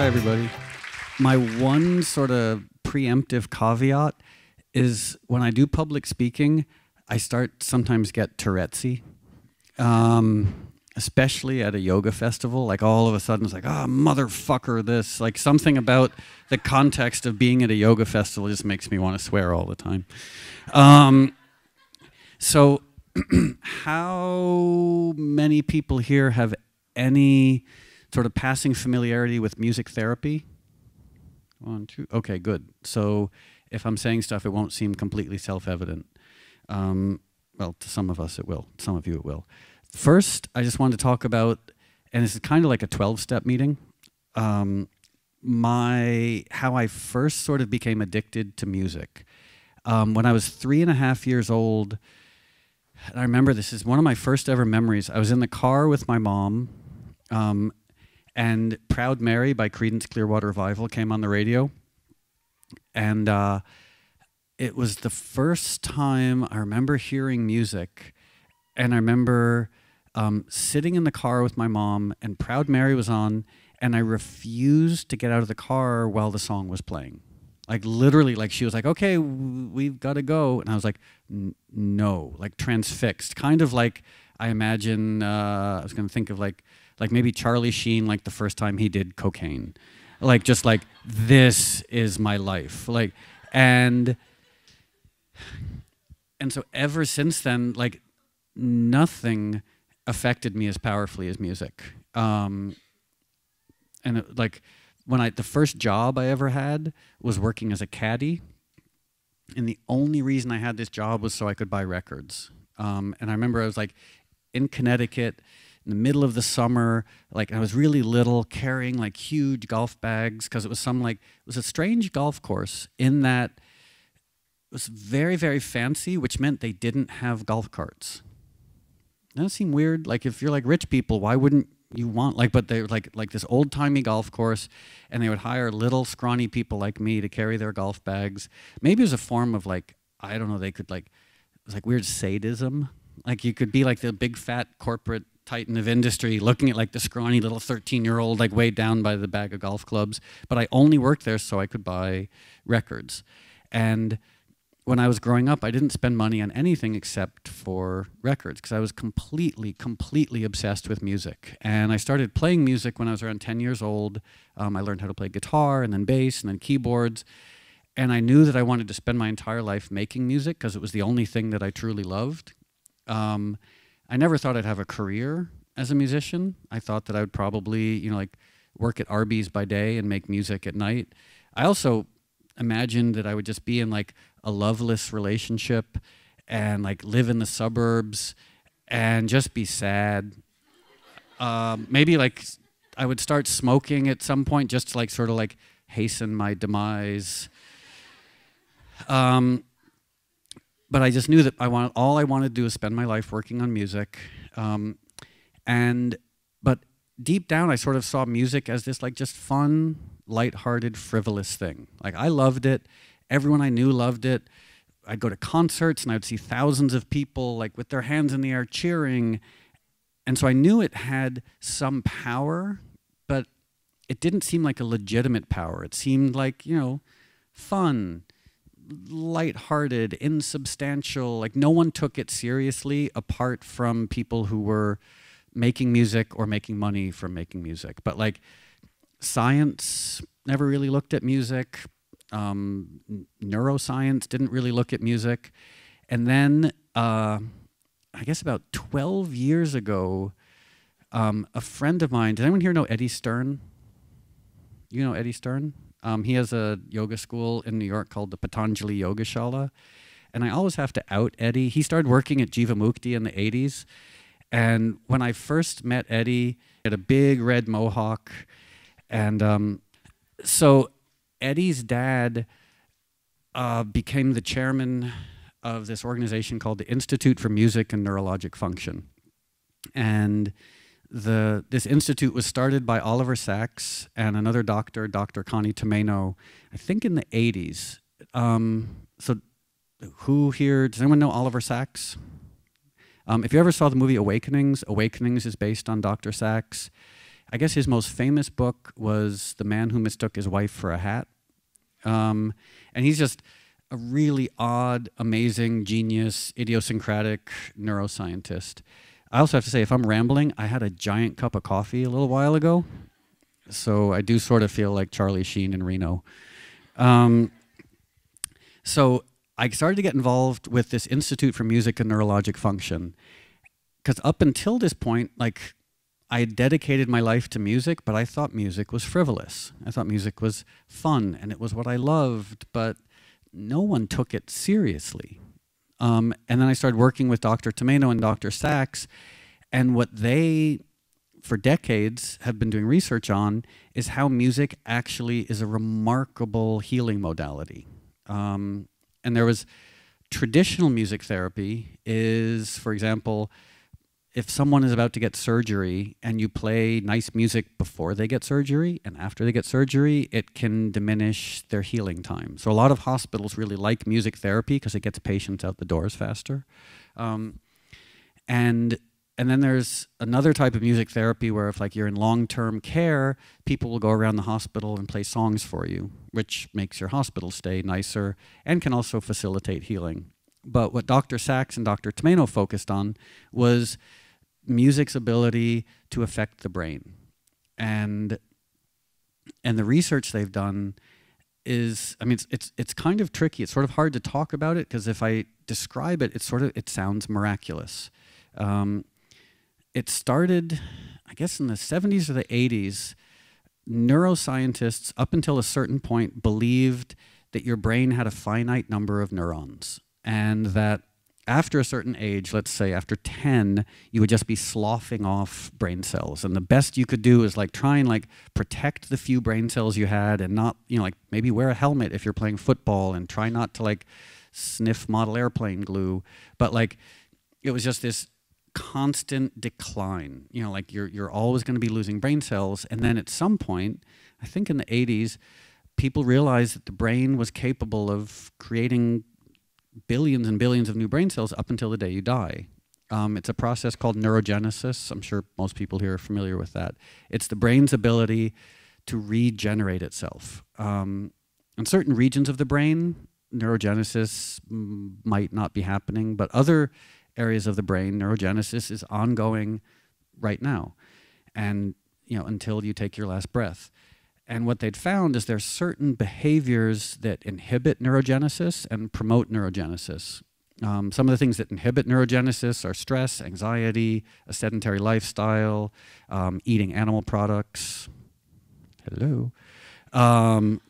Hi, everybody. My one sort of preemptive caveat is when I do public speaking, I sometimes get Tourette'sy, especially at a yoga festival. Like all of a sudden it's like, oh, motherfucker, this. Like something about the context of being at a yoga festival just makes me want to swear all the time. So how many people here have any sort of passing familiarity with music therapy? One, two, okay, good. So if I'm saying stuff, it won't seem completely self-evident. Well, to some of us it will, some of you it will. First, I just wanted to talk about, and this is kind of like a 12-step meeting, how I first sort of became addicted to music. When I was 3.5 years old, and I remember this is one of my first ever memories. I was in the car with my mom, and Proud Mary by Creedence Clearwater Revival came on the radio. And it was the first time I remember hearing music. And I remember sitting in the car with my mom, and Proud Mary was on, and I refused to get out of the car while the song was playing. Like literally, like she was like, okay, we've got to go. And I was like, no, like transfixed. Kind of like I imagine, I was going to think of like maybe Charlie Sheen, like the first time he did cocaine. Like just like, this is my life. Like, and so ever since then, like nothing affected me as powerfully as music. And it, like, the first job I ever had was working as a caddy, and the only reason I had this job was so I could buy records. And I remember I was like in Connecticut in the middle of the summer, like I was really little, carrying like huge golf bags because it was a strange golf course in that it was very, very fancy, which meant they didn't have golf carts. That seemed weird. Like if you're like rich people, why wouldn't you want, like, but they're like this old-timey golf course, and they would hire little scrawny people like me to carry their golf bags. Maybe it was a form of like, I don't know, they could like, it was like weird sadism. Like you could be like the big fat corporate titan of industry looking at like the scrawny little 13-year-old like weighed down by the bag of golf clubs. But I only worked there so I could buy records. And when I was growing up, I didn't spend money on anything except for records because I was completely, completely obsessed with music. And I started playing music when I was around 10 years old. I learned how to play guitar and then bass and then keyboards. And I knew that I wanted to spend my entire life making music because it was the only thing that I truly loved. I never thought I'd have a career as a musician. I thought that I would probably, you know, like work at Arby's by day and make music at night. I also imagined that I would just be in like a loveless relationship and like live in the suburbs and just be sad. Maybe like I would start smoking at some point just to like sort of like hasten my demise. But I just knew that all I wanted to do is spend my life working on music. But deep down I sort of saw music as this like just fun, lighthearted, frivolous thing. Like I loved it. Everyone I knew loved it. I'd go to concerts and I'd see thousands of people like with their hands in the air cheering. And so I knew it had some power, but it didn't seem like a legitimate power. It seemed like, you know, fun, lighthearted, insubstantial. Like no one took it seriously apart from people who were making music or making money from making music. But like science never really looked at music. Neuroscience didn't really look at music. And then I guess about 12 years ago, a friend of mine, does anyone here know Eddie Stern? You know Eddie Stern? He has a yoga school in New York called the Patanjali Yoga Shala. And I always have to out Eddie. He started working at Jiva Mukti in the 80s. And when I first met Eddie, he had a big red mohawk. And so Eddie's dad became the chairman of this organization called the Institute for Music and Neurologic Function. And this institute was started by Oliver Sacks and another doctor, Dr. Connie Tomaino, I think in the 80s. So who here, does anyone know Oliver Sacks? If you ever saw the movie Awakenings, Awakenings is based on Dr. Sacks. I guess his most famous book was The Man Who Mistook His Wife for a Hat. And he's just a really odd, amazing, genius, idiosyncratic neuroscientist. I also have to say, if I'm rambling, I had a giant cup of coffee a little while ago. So I do sort of feel like Charlie Sheen in Reno. So I started to get involved with this Institute for Music and Neurologic Function. Because up until this point, like, I had dedicated my life to music, but I thought music was frivolous. I thought music was fun, and it was what I loved, but no one took it seriously. And then I started working with Dr. Tomaino and Dr. Sacks, and what they, for decades, have been doing research on is how music actually is a remarkable healing modality. And there was traditional music therapy is, for example, if someone is about to get surgery and you play nice music before they get surgery and after they get surgery, it can diminish their healing time. So a lot of hospitals really like music therapy because it gets patients out the doors faster. And then there's another type of music therapy where if like you're in long-term care, people will go around the hospital and play songs for you, which makes your hospital stay nicer and can also facilitate healing. But what Dr. Sacks and Dr. Tomaino focused on was music's ability to affect the brain. And the research they've done is, I mean, it's kind of tricky. It's sort of hard to talk about it because if I describe it, it sounds miraculous. It started, I guess, in the 70s or the 80s. Neuroscientists, up until a certain point, believed that your brain had a finite number of neurons and that after a certain age, let's say after 10, you would just be sloughing off brain cells. And the best you could do is like try and like protect the few brain cells you had and not, you know, like maybe wear a helmet if you're playing football and try not to like sniff model airplane glue. But like it was just this constant decline, you know, like you're always going to be losing brain cells. And then at some point, I think in the 80s, people realized that the brain was capable of creating billions and billions of new brain cells up until the day you die. It's a process called neurogenesis. I'm sure most people here are familiar with that. It's the brain's ability to regenerate itself. In certain regions of the brain, neurogenesis might not be happening, but other areas of the brain, neurogenesis is ongoing right now, and you know, until you take your last breath. And what they'd found is there's certain behaviors that inhibit neurogenesis and promote neurogenesis. Some of the things that inhibit neurogenesis are stress, anxiety, a sedentary lifestyle, eating animal products, hello,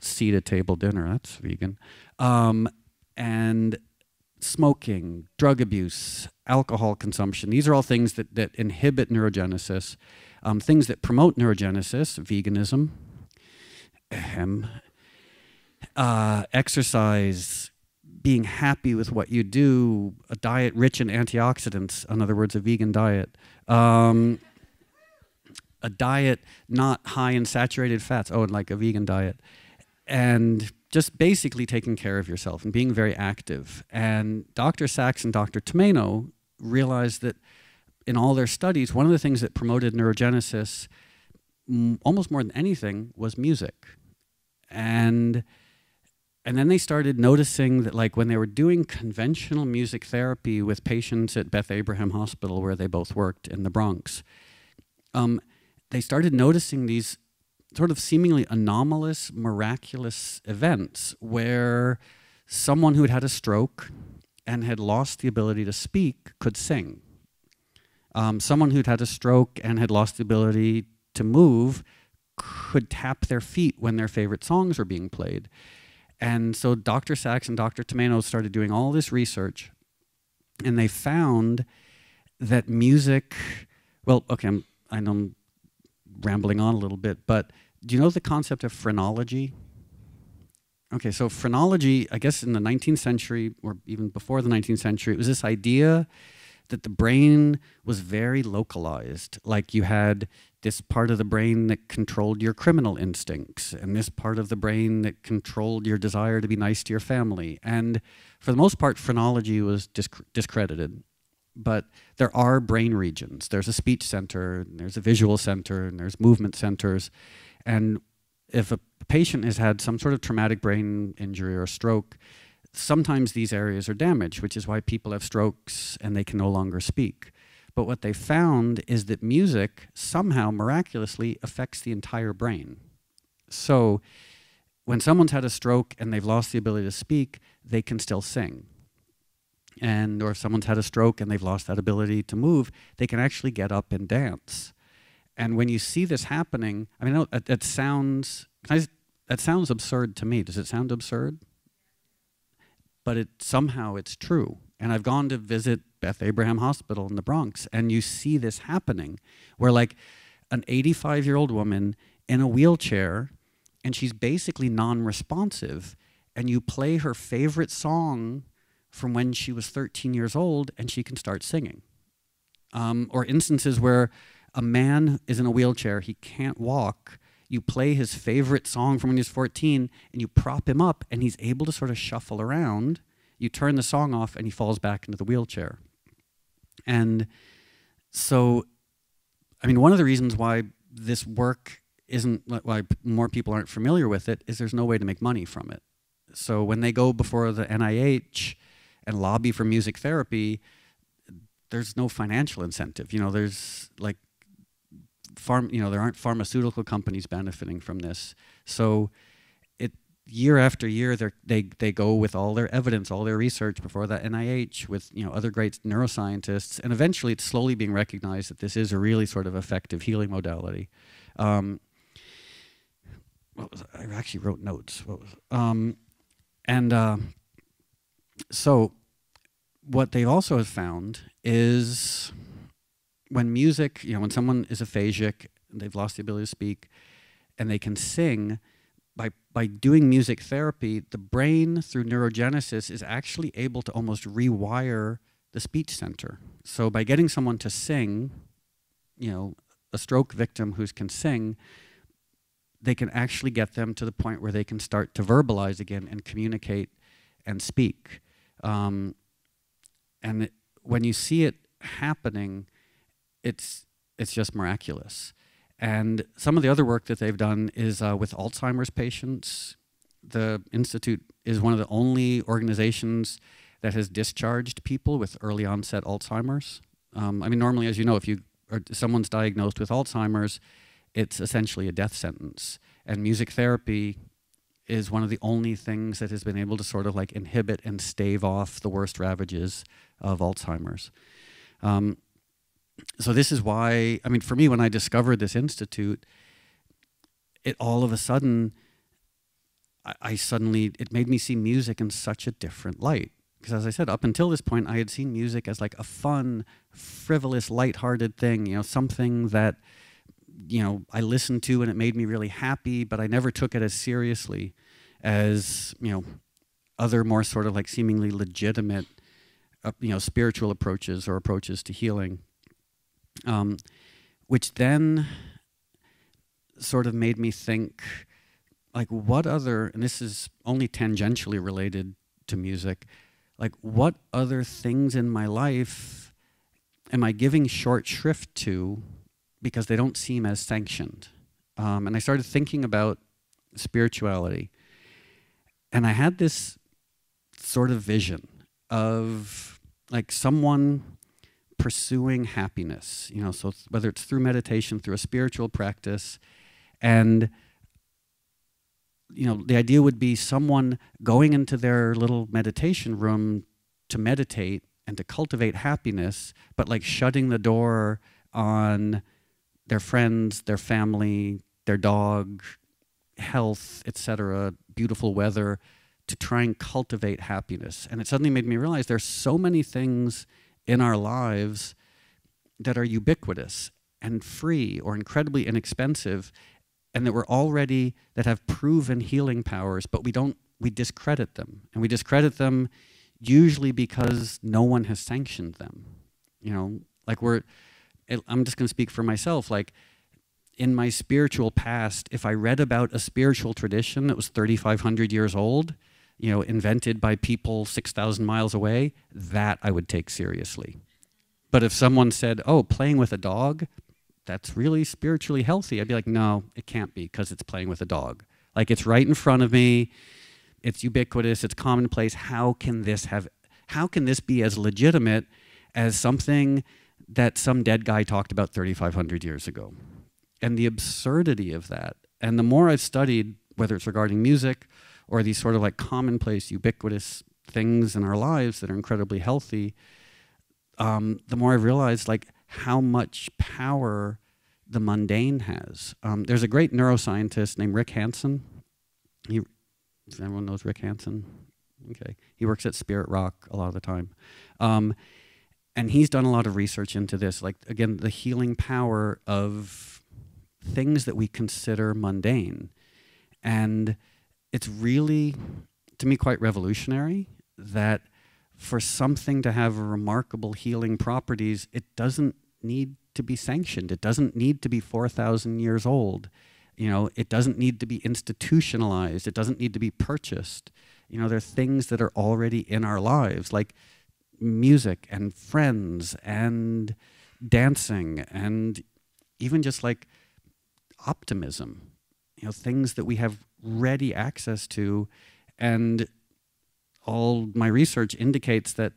seat-at-table dinner, that's vegan, and smoking, drug abuse, alcohol consumption. These are all things that inhibit neurogenesis. Things that promote neurogenesis, veganism, exercise, being happy with what you do, a diet rich in antioxidants, in other words, a vegan diet, a diet not high in saturated fats, oh, and like a vegan diet, and just basically taking care of yourself and being very active. And Dr. Sacks and Dr. Tomaino realized that in all their studies, one of the things that promoted neurogenesis almost more than anything was music. And then they started noticing that like when they were doing conventional music therapy with patients at Beth Abraham Hospital, where they both worked in the Bronx, they started noticing these sort of seemingly anomalous, miraculous events where someone who'd had a stroke and had lost the ability to speak could sing. Someone who'd had a stroke and had lost the ability to move could tap their feet when their favorite songs were being played. And so Dr. Sacks and Dr. Tomaino started doing all this research, and they found that music, well, okay, I know I'm rambling on a little bit, but do you know the concept of phrenology? Okay, so phrenology, I guess in the 19th century, or even before the 19th century, it was this idea that the brain was very localized, like you had this part of the brain that controlled your criminal instincts and this part of the brain that controlled your desire to be nice to your family. And for the most part, phrenology was discredited. But there are brain regions. There's a speech center, and there's a visual center, and there's movement centers. And if a patient has had some sort of traumatic brain injury or stroke, sometimes these areas are damaged, which is why people have strokes and they can no longer speak. But what they found is that music somehow miraculously affects the entire brain. So when someone's had a stroke and they've lost the ability to speak, they can still sing. And or if someone's had a stroke and they've lost that ability to move, they can actually get up and dance. And when you see this happening, I mean, that sounds absurd to me. Does it sound absurd? But somehow it's true. And I've gone to visit Beth Abraham Hospital in the Bronx, and you see this happening, where like an 85-year-old woman in a wheelchair, and she's basically non-responsive, and you play her favorite song from when she was 13 years old, and she can start singing. Or instances where a man is in a wheelchair, he can't walk, you play his favorite song from when he was 14, and you prop him up, and he's able to sort of shuffle around, you turn the song off, and he falls back into the wheelchair. And so, I mean, one of the reasons why this work isn't, why more people aren't familiar with it, is there's no way to make money from it. So when they go before the NIH and lobby for music therapy, there's no financial incentive. You know, there's like, there aren't pharmaceutical companies benefiting from this. So year after year, they go with all their evidence, all their research before the NIH with other great neuroscientists, and eventually it's slowly being recognized that this is a really sort of effective healing modality. I actually wrote notes. So what they also have found is when music, when someone is aphasic, they've lost the ability to speak, and they can sing, by doing music therapy, the brain through neurogenesis is actually able to almost rewire the speech center. So by getting someone to sing, a stroke victim who can sing, they can actually get them to the point where they can start to verbalize again and communicate and speak. And when you see it happening, it's just miraculous. And some of the other work that they've done is with Alzheimer's patients. The Institute is one of the only organizations that has discharged people with early onset Alzheimer's. I mean, normally, as you know, if someone's diagnosed with Alzheimer's, it's essentially a death sentence. And music therapy is one of the only things that has been able to sort of like inhibit and stave off the worst ravages of Alzheimer's. So this is why, I mean, for me, when I discovered this institute, it all of a sudden, it made me see music in such a different light. Because as I said, up until this point, I had seen music as like a fun, frivolous, lighthearted thing, something that, I listened to and it made me really happy, but I never took it as seriously as, other more sort of like seemingly legitimate, spiritual approaches or approaches to healing. Which then sort of made me think, like, what other, and this is only tangentially related to music, like, what other things in my life am I giving short shrift to because they don't seem as sanctioned? And I started thinking about spirituality. And I had this sort of vision of, like, someone pursuing happiness, so whether it's through meditation, through a spiritual practice, and, the idea would be someone going into their little meditation room to meditate and to cultivate happiness, but like shutting the door on their friends, their family, their dog, health, etc., beautiful weather, to try and cultivate happiness. And it suddenly made me realize there's so many things in our lives that are ubiquitous and free or incredibly inexpensive, and that that have proven healing powers, but we discredit them. And we discredit them usually because no one has sanctioned them. Like I'm just gonna speak for myself, like in my spiritual past, if I read about a spiritual tradition that was 3,500 years old, invented by people 6,000 miles away, that I would take seriously. But if someone said, oh, playing with a dog, that's really spiritually healthy, I'd be like, no, it can't be, because it's playing with a dog. Like, it's right in front of me. It's ubiquitous. It's commonplace. How can this be as legitimate as something that some dead guy talked about 3,500 years ago? And the absurdity of that. And the more I've studied, whether it's regarding music or these sort of like commonplace, ubiquitous things in our lives that are incredibly healthy, the more I realized like how much power the mundane has. There's a great neuroscientist named Rick Hanson. Everyone knows Rick Hanson? Okay. He works at Spirit Rock a lot of the time. And he's done a lot of research into this, like, again, the healing power of things that we consider mundane. And it's really, to me, quite revolutionary that for something to have remarkable healing properties, it doesn't need to be sanctioned. It doesn't need to be 4,000 years old. You know, it doesn't need to be institutionalized. It doesn't need to be purchased. You know, there are things that are already in our lives, like music and friends and dancing and even just like optimism, you know, things that we have ready access to. And all my research indicates that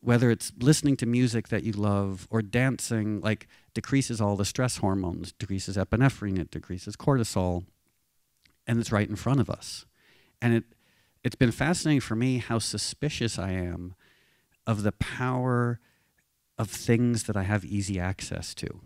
whether it's listening to music that you love or dancing, like, decreases all the stress hormones, decreases epinephrine, it decreases cortisol, and it's right in front of us. And it's been fascinating for me how suspicious I am of the power of things that I have easy access to.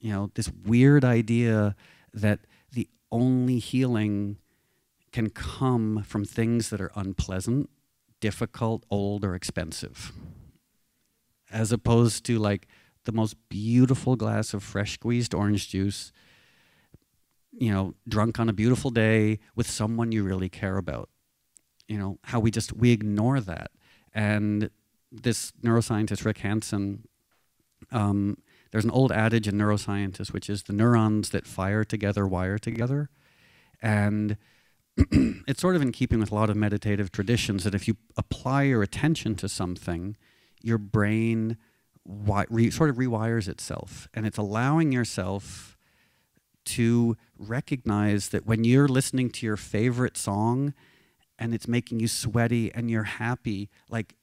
You know, this weird idea that the only healing can come from things that are unpleasant, difficult, old, or expensive, as opposed to like the most beautiful glass of fresh squeezed orange juice, you know, drunk on a beautiful day with someone you really care about. You know, how we ignore that. And this neuroscientist, Rick Hanson, there's an old adage in neuroscience, which is the neurons that fire together wire together. And it's sort of in keeping with a lot of meditative traditions that if you apply your attention to something, your brain sort of rewires itself. And it's allowing yourself to recognize that when you're listening to your favorite song, and it's making you sweaty and you're happy, like,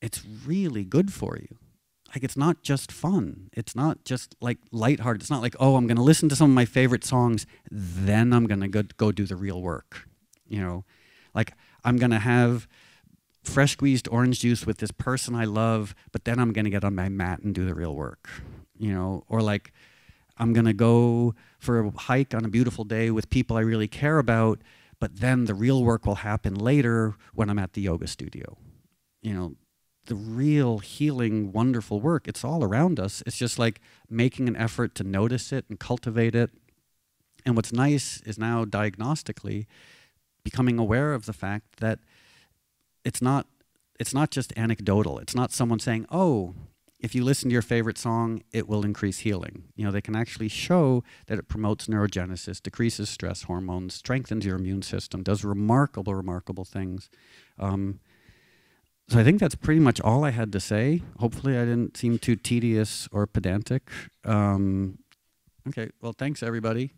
it's really good for you. Like, it's not just fun. It's not just like lighthearted. It's not like, oh, I'm gonna listen to some of my favorite songs, then I'm gonna go do the real work. You know, like, I'm gonna have fresh squeezed orange juice with this person I love, but then I'm gonna get on my mat and do the real work. You know, or like, I'm gonna go for a hike on a beautiful day with people I really care about, but then the real work will happen later when I'm at the yoga studio. You know, the real healing, wonderful work, it's all around us. It's just like making an effort to notice it and cultivate it. And what's nice is now diagnostically becoming aware of the fact that it's not just anecdotal. It's not someone saying, oh, if you listen to your favorite song, it will increase healing. You know, they can actually show that it promotes neurogenesis, decreases stress hormones, strengthens your immune system, does remarkable, remarkable things. So I think that's pretty much all I had to say. Hopefully I didn't seem too tedious or pedantic. Okay, well, thanks everybody.